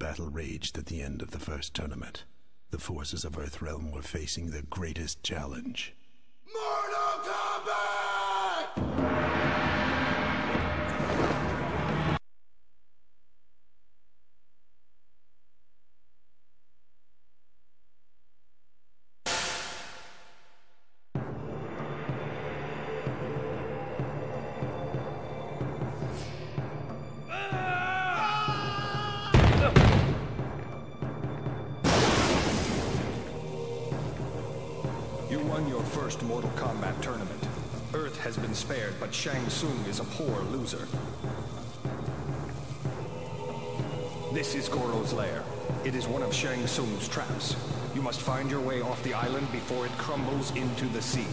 Battle raged at the end of the first tournament. The forces of Earthrealm were facing their greatest challenge. Mortal Kombat! First Mortal Kombat tournament. Earth has been spared, but Shang Tsung is a poor loser. This is Goro's lair. It is one of Shang Tsung's traps. You must find your way off the island before it crumbles into the sea.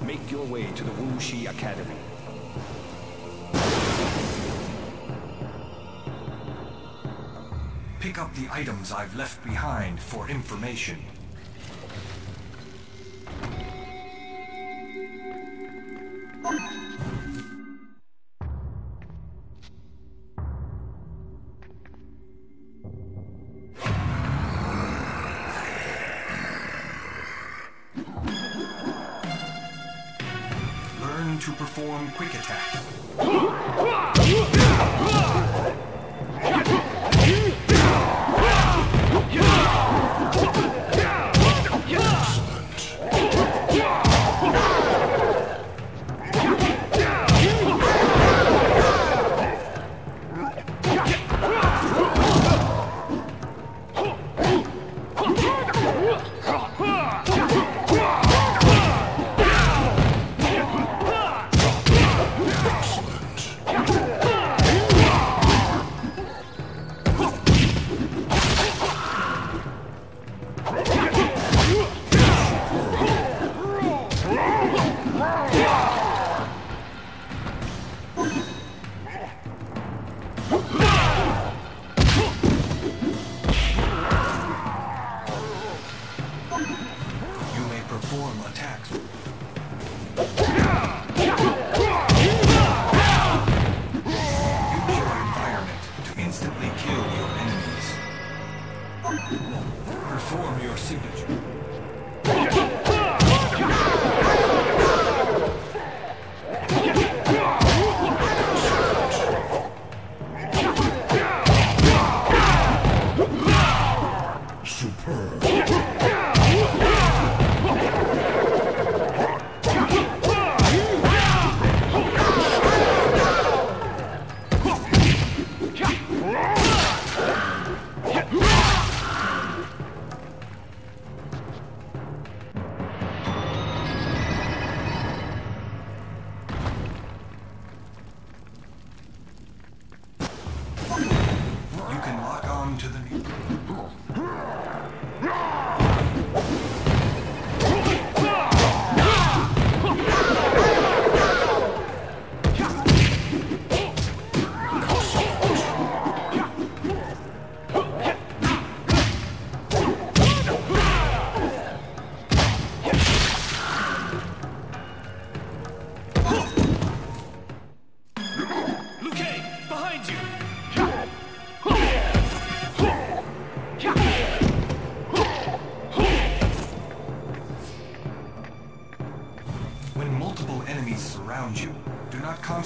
Make your way to the Wuxi Academy. Pick up the items I've left behind for information. To perform quick attack. Yes!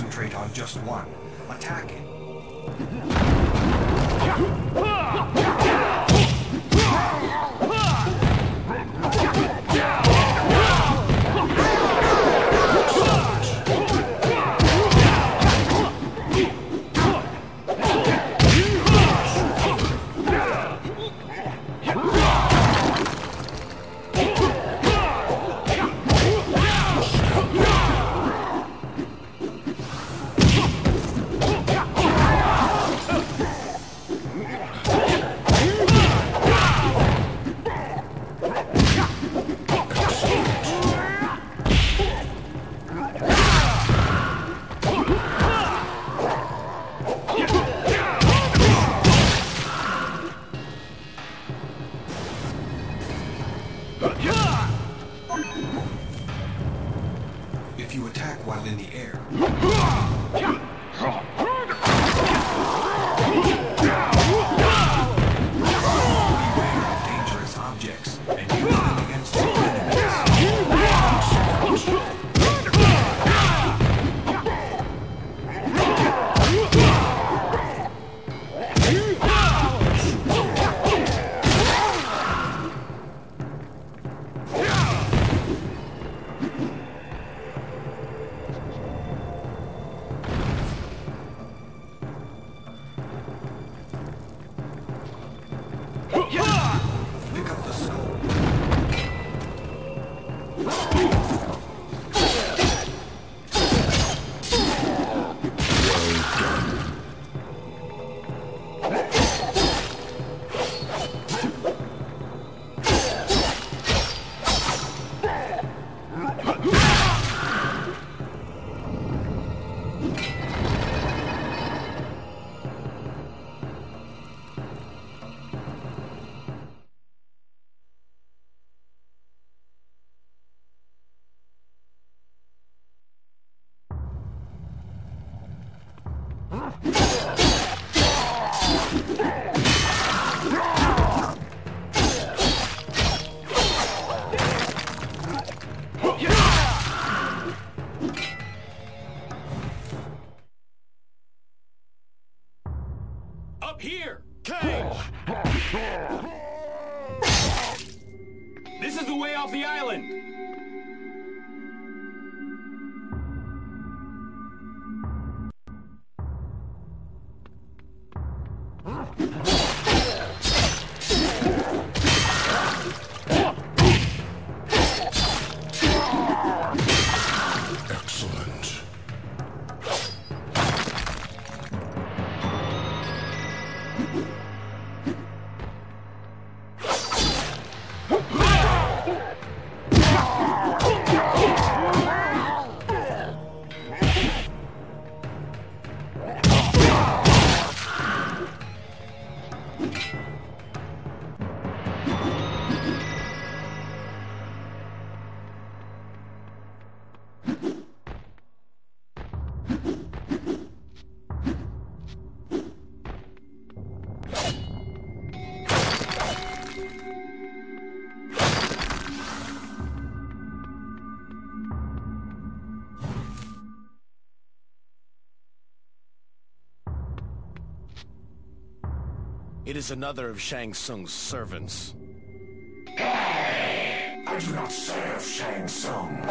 concentrate on just one. Attack it. If you attack while in the air, beware of dangerous objects and use them against your enemies. Here! Cage! This is the way off the island! It is another of Shang Tsung's servants. I do not serve Shang Tsung.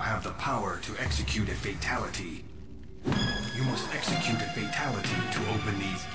Have the power to execute a fatality. You must execute a fatality to open the gate.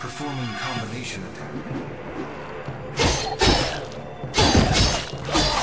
Performing combination attack.